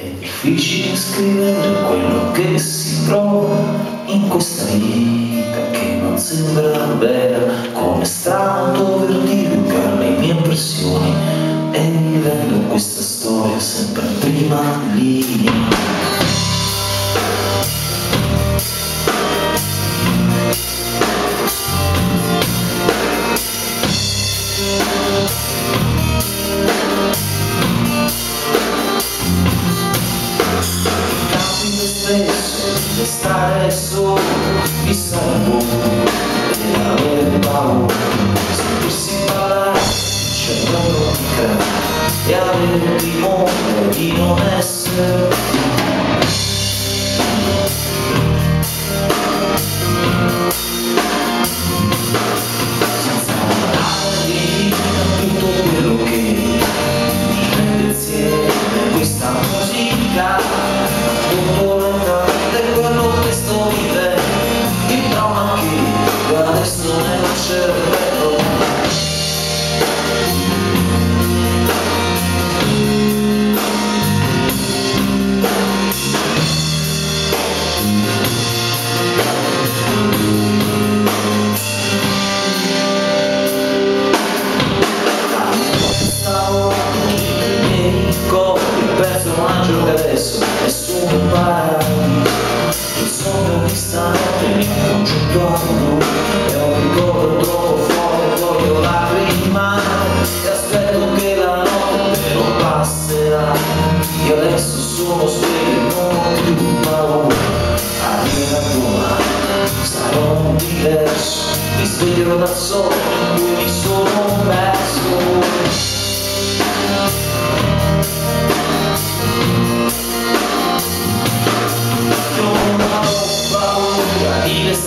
È difficile scrivere quello che si prova in questa vita che non sembra vera, come è stato per dilucar le mie impressioni e vivendo questa storia sempre in prima linea. Di stare solo, di salvo e avere paura, sentirsi parlare, c'è un'unica e avere timore di non essere senza parlare di tutto quello che mi mette insieme questa musica. Mi sveglio da solo, mi sono perso. Non ho paura di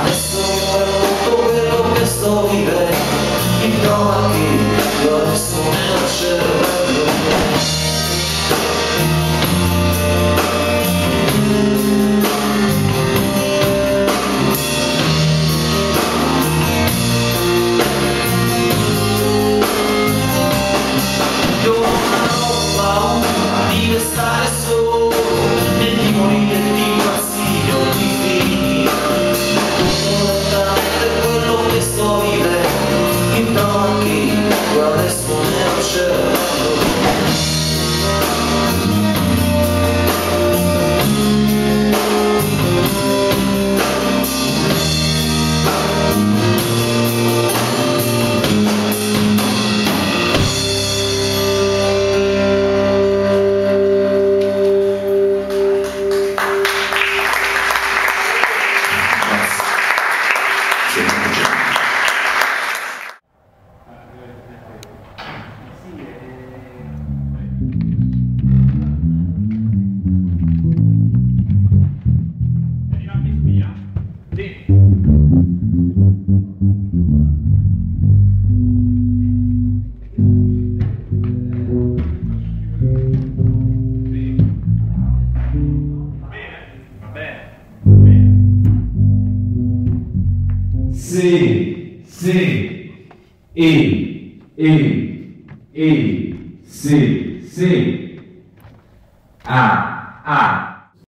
Adesso è tutto quello che sto vivendo, mi trovo anche io adesso nel cervello. Se, se, se, a, a.